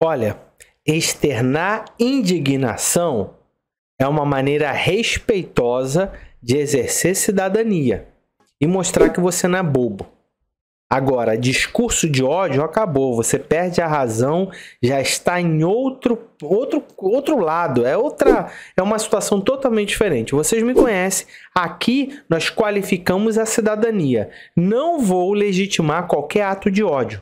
Olha, externar indignação é uma maneira respeitosa de exercer cidadania e mostrar que você não é bobo. Agora, discurso de ódio acabou, você perde a razão, já está em outro lado, é uma situação totalmente diferente. Vocês me conhecem, aqui nós qualificamos a cidadania. Não vou legitimar qualquer ato de ódio,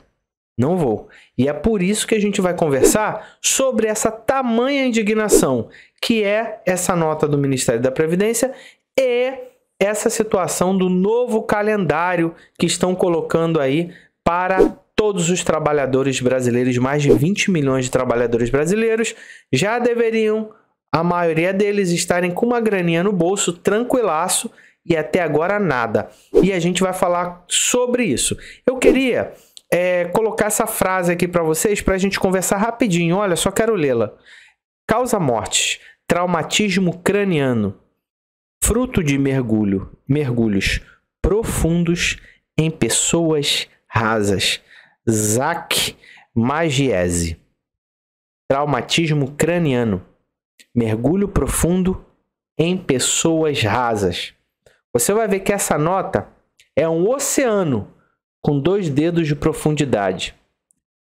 não vou. E é por isso que a gente vai conversar sobre essa tamanha indignação, que é essa nota do Ministério da Previdência e essa situação do novo calendário que estão colocando aí para todos os trabalhadores brasileiros, mais de 20 milhões de trabalhadores brasileiros, já deveriam, a maioria deles, estarem com uma graninha no bolso, tranquilaço, e até agora nada. E a gente vai falar sobre isso. Eu queria colocar essa frase aqui para vocês, para a gente conversar rapidinho, olha, só quero lê-la. Causa mortes, traumatismo craniano, fruto de mergulhos profundos em pessoas rasas. Zach Magiese. Traumatismo craniano. Mergulho profundo em pessoas rasas. Você vai ver que essa nota é um oceano com 2 dedos de profundidade.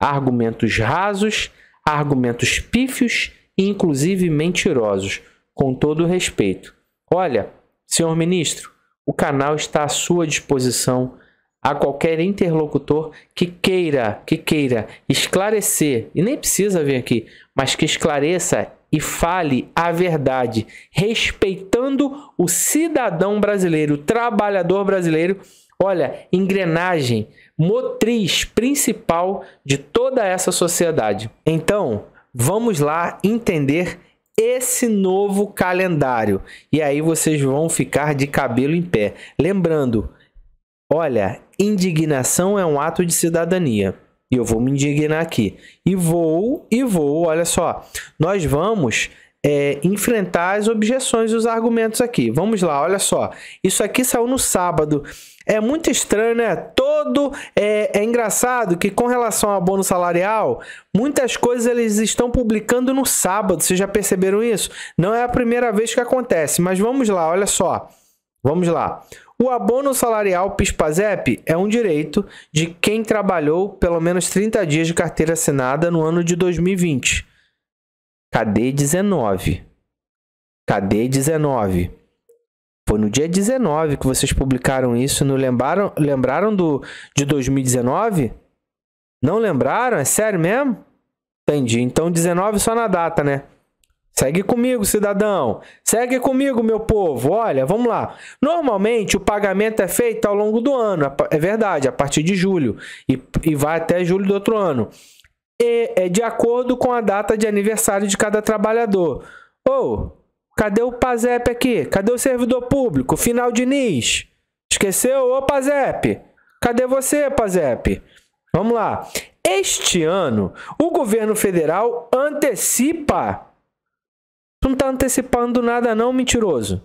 Argumentos rasos, argumentos pífios e inclusive mentirosos, com todo respeito. Olha, senhor ministro, o canal está à sua disposição a qualquer interlocutor que queira esclarecer, e nem precisa vir aqui, mas que esclareça e fale a verdade, respeitando o cidadão brasileiro, o trabalhador brasileiro. Olha, engrenagem motriz principal de toda essa sociedade. Então, vamos lá entender esse novo calendário, e aí vocês vão ficar de cabelo em pé. Lembrando, olha, indignação é um ato de cidadania, e eu vou me indignar aqui, e vou, olha só, nós vamos enfrentar as objeções e os argumentos aqui. Vamos lá, olha só, isso aqui saiu no sábado. É muito estranho, né? É engraçado que com relação ao abono salarial, muitas coisas eles estão publicando no sábado. Vocês já perceberam isso? Não é a primeira vez que acontece, mas vamos lá, olha só. Vamos lá. O abono salarial PIS-PASEP é um direito de quem trabalhou pelo menos 30 dias de carteira assinada no ano de 2020. Cadê 19? Cadê 19? Foi no dia 19 que vocês publicaram isso, não lembraram de 2019? Não lembraram? É sério mesmo? Entendi. Então, 19 só na data, né? Segue comigo, cidadão. Segue comigo, meu povo. Olha, vamos lá. Normalmente, o pagamento é feito ao longo do ano. É verdade, a partir de julho. E vai até julho do outro ano. E é de acordo com a data de aniversário de cada trabalhador. Ou... cadê o PASEP aqui? Cadê o servidor público? Final de NIS. Esqueceu? Ô, PASEP! Cadê você, PASEP? Vamos lá. Este ano, o governo federal antecipa. Tu não tá antecipando nada não, mentiroso.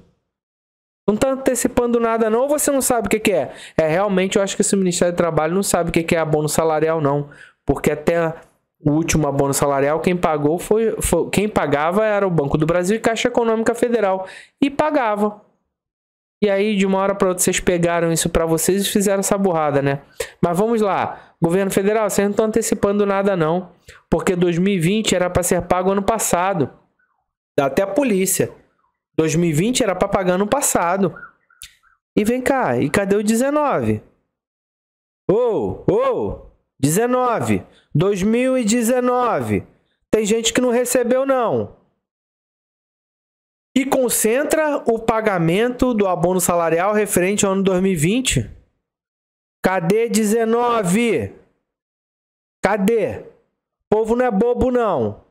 Não tá antecipando nada não, ou você não sabe o que é? É, realmente, eu acho que esse Ministério do Trabalho não sabe o que é abono salarial, não. Porque até... o último abono salarial, quem pagou quem pagava era o Banco do Brasil e Caixa Econômica Federal. E pagava. E aí, de uma hora para outra, vocês pegaram isso para vocês e fizeram essa burrada, né? Mas vamos lá. Governo federal, vocês não estão antecipando nada, não. Porque 2020 era para ser pago ano passado. Até a polícia. 2020 era para pagar ano passado. E vem cá, e cadê o 19? Ô! 2019. Tem gente que não recebeu, não. E concentra o pagamento do abono salarial referente ao ano 2020. Cadê 19? Cadê? O povo não é bobo, não.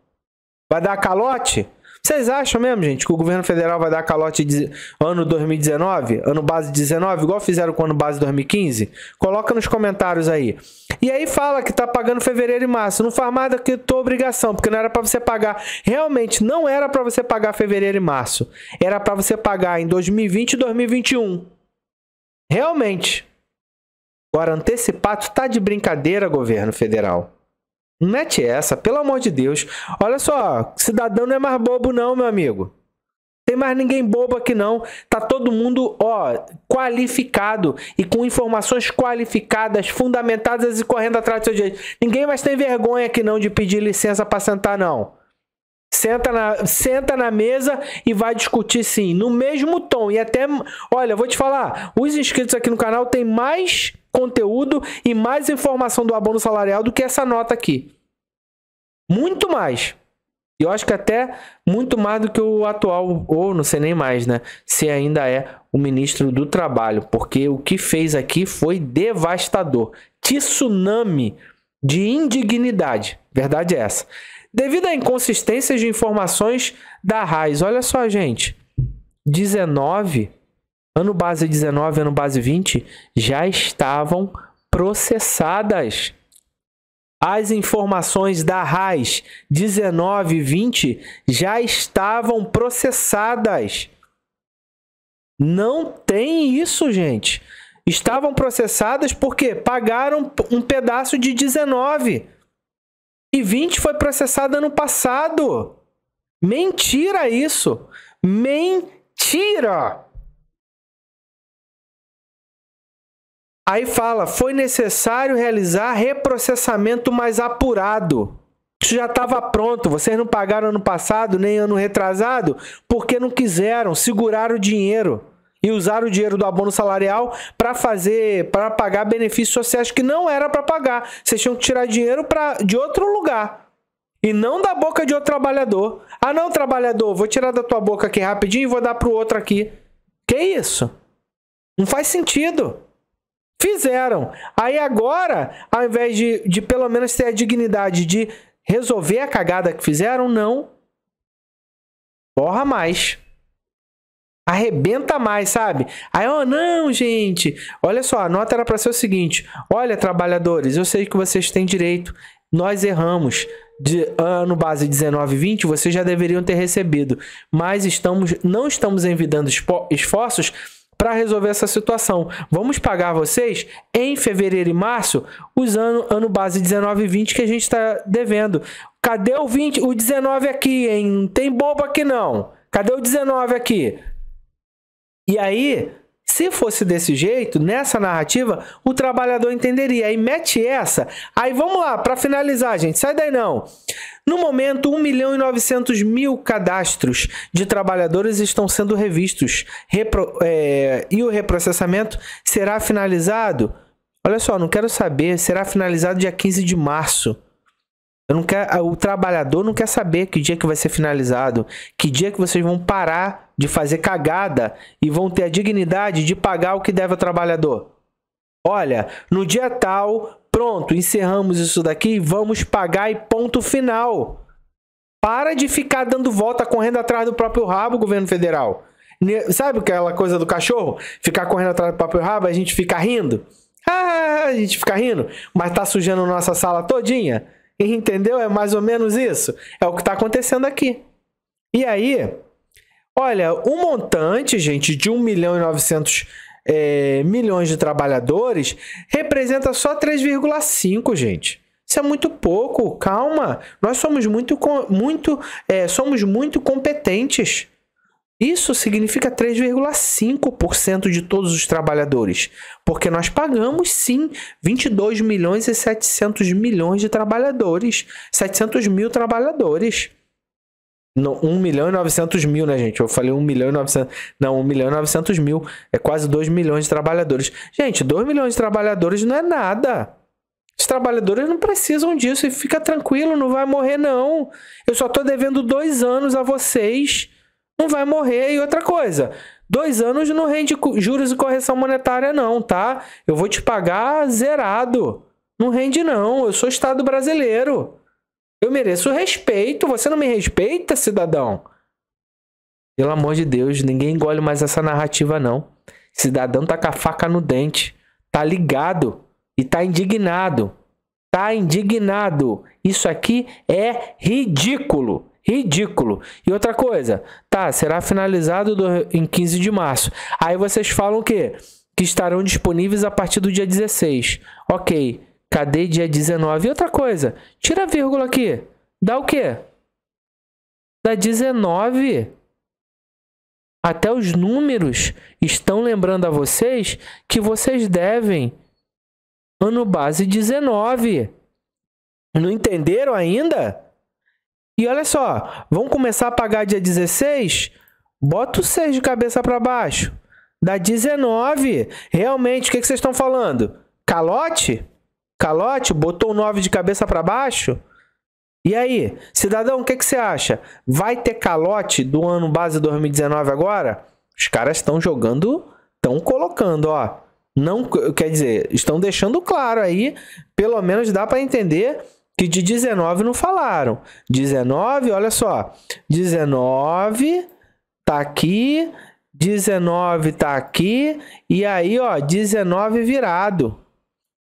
Vai dar calote? Vocês acham mesmo, gente, que o governo federal vai dar calote de ano 2019? Ano base 19, igual fizeram com o ano base 2015? Coloca nos comentários aí. E aí fala que tá pagando fevereiro e março. Não faz mais do que tua obrigação, porque não era para você pagar. Realmente, não era para você pagar fevereiro e março. Era para você pagar em 2020 e 2021. Realmente. Agora, antecipado, tá de brincadeira, governo federal. Mete essa, pelo amor de Deus. Olha só, cidadão não é mais bobo não, meu amigo. Tem mais ninguém bobo aqui não. Tá todo mundo, ó, qualificado e com informações qualificadas, fundamentadas e correndo atrás do seu direito. Ninguém mais tem vergonha aqui não de pedir licença para sentar não. Senta na mesa e vai discutir sim, no mesmo tom. E até, olha, eu vou te falar, os inscritos aqui no canal têm mais conteúdo e mais informação do abono salarial do que essa nota aqui. Muito mais. Eu acho que até muito mais do que o atual, ou não sei nem mais, né? Se ainda é o ministro do Trabalho, porque o que fez aqui foi devastador. Tsunami de indignidade. Verdade é essa. Devido a inconsistências de informações da RAIS. Olha só, gente. 19, ano base 19, ano base 20, já estavam processadas. As informações da RAIS 19 e 20 já estavam processadas. Não tem isso, gente. Estavam processadas porque pagaram um pedaço de 19. E 20 foi processada no passado. Mentira isso. Mentira. Aí fala, foi necessário realizar reprocessamento mais apurado. Isso já estava pronto. Vocês não pagaram ano passado, nem ano retrasado, porque não quiseram, seguraram o dinheiro. E usaram o dinheiro do abono salarial para pagar benefícios sociais que não era para pagar. Vocês tinham que tirar dinheiro de outro lugar. E não da boca de outro trabalhador. Ah não, trabalhador, vou tirar da tua boca aqui rapidinho e vou dar para o outro aqui. Que isso? Não faz sentido. Fizeram. Aí agora, ao invés de pelo menos ter a dignidade de resolver a cagada que fizeram, não. Porra mais. Arrebenta mais, sabe? Aí, ó, não, gente. Olha só, a nota era para ser o seguinte. Olha, trabalhadores, eu sei que vocês têm direito. Nós erramos. De ano base 19 e 20, vocês já deveriam ter recebido. Mas não estamos envidando esforços para resolver essa situação. Vamos pagar vocês em fevereiro e março os ano base 19 e 20 que a gente está devendo. Cadê o 20? O 19 aqui, hein? Não tem bobo aqui, não. Cadê o 19 aqui? E aí, se fosse desse jeito, nessa narrativa, o trabalhador entenderia. Aí mete essa. Aí vamos lá, para finalizar, gente. Sai daí não. No momento, 1.900.000 cadastros de trabalhadores estão sendo revistos. E o reprocessamento será finalizado. Olha só, não quero saber. Será finalizado dia 15 de março. Eu não quero, o trabalhador não quer saber que dia que vai ser finalizado, que dia que vocês vão parar de fazer cagada e vão ter a dignidade de pagar o que deve ao trabalhador. Olha, no dia tal, pronto, encerramos isso daqui, vamos pagar e ponto final. Para de ficar dando volta, correndo atrás do próprio rabo, governo federal. Sabe aquela coisa do cachorro? Ficar correndo atrás do próprio rabo, a gente fica rindo. Ah, a gente fica rindo, mas tá sujando nossa sala todinha. Entendeu? É mais ou menos isso. É o que está acontecendo aqui. E aí, olha, o montante, gente, de 1.900.000 de trabalhadores representa só 3,5, gente. Isso é muito pouco. Calma. Nós somos muito competentes. Isso significa 3,5% de todos os trabalhadores, porque nós pagamos, sim, 22.700.000 de trabalhadores, 700.000 trabalhadores. Não, 1.900.000, né, gente? Eu falei 1.900.000, não, 1.900.000, é quase 2 milhões de trabalhadores. Gente, 2 milhões de trabalhadores não é nada. Os trabalhadores não precisam disso e fica tranquilo, não vai morrer, não. Eu só estou devendo 2 anos a vocês. Não vai morrer. E outra coisa, 2 anos não rende juros e correção monetária não, tá? Eu vou te pagar zerado. Não rende não, eu sou Estado brasileiro. Eu mereço respeito, você não me respeita, cidadão? Pelo amor de Deus, ninguém engole mais essa narrativa não. Cidadão tá com a faca no dente, tá ligado e tá indignado. Tá indignado. Isso aqui é ridículo. Ridículo. E outra coisa, tá, será finalizado em 15 de março. Aí vocês falam o quê? Que estarão disponíveis a partir do dia 16. Ok. Cadê dia 19? E outra coisa, tira a vírgula aqui. Dá o quê? Dá 19. Até os números estão lembrando a vocês que vocês devem ano base 19. Não entenderam ainda? E olha só, vão começar a pagar dia 16? Bota o 6 de cabeça para baixo. Dá 19. Realmente, o que vocês estão falando? Calote? Calote? Botou o 9 de cabeça para baixo? E aí, cidadão, o que você acha? Vai ter calote do ano base 2019 agora? Os caras estão jogando, estão colocando, ó. Não, quer dizer, estão deixando claro aí, pelo menos dá para entender que de 19 não falaram. 19, olha só. 19 tá aqui, 19 tá aqui, e aí, ó, 19 virado.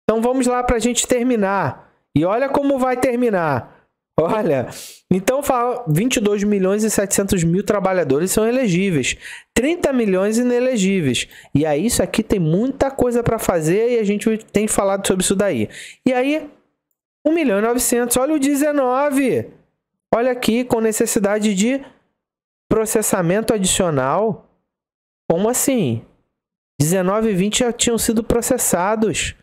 Então vamos lá para a gente terminar. E olha como vai terminar. Olha, então fala 22 milhões e 700 mil trabalhadores são elegíveis, 30 milhões inelegíveis. E aí isso aqui tem muita coisa para fazer e a gente tem falado sobre isso daí. E aí 1 milhão e 900, olha o 19. Olha aqui, com necessidade de processamento adicional. Como assim? 19 e 20 já tinham sido processados.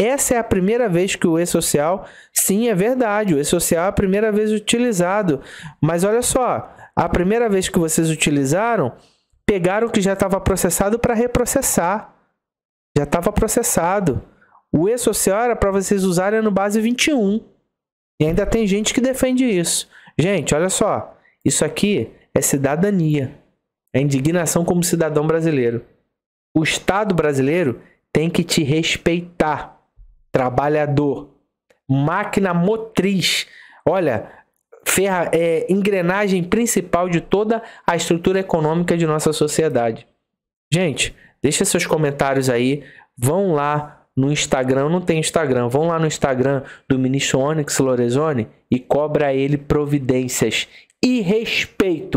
Essa é a primeira vez que o E-Social, sim, é verdade, o E-Social é a primeira vez utilizado. Mas olha só, a primeira vez que vocês utilizaram, pegaram o que já estava processado para reprocessar. Já estava processado. O E-Social era para vocês usarem no base 21. E ainda tem gente que defende isso. Gente, olha só, isso aqui é cidadania. É indignação como cidadão brasileiro. O Estado brasileiro tem que te respeitar. Trabalhador, máquina motriz, olha, engrenagem principal de toda a estrutura econômica de nossa sociedade. Gente, deixa seus comentários aí, vão lá no Instagram, não tem Instagram, vão lá no Instagram do ministro Onyx Lorezoni e cobra ele providências e respeito.